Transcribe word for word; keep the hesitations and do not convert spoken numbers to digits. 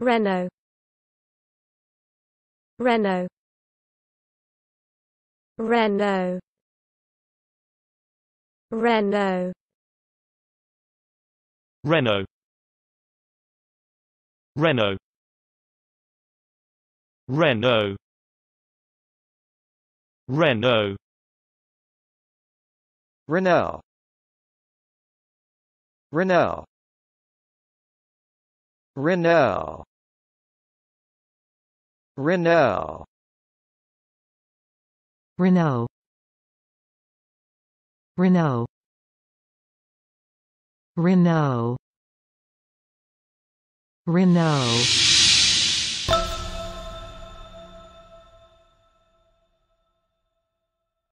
Renault, Renault, Renault, Renault, Renault, Renault, Renault, Renault, Renault, Renault, Renault, Renault, Renault, Renault, Renault, Renault.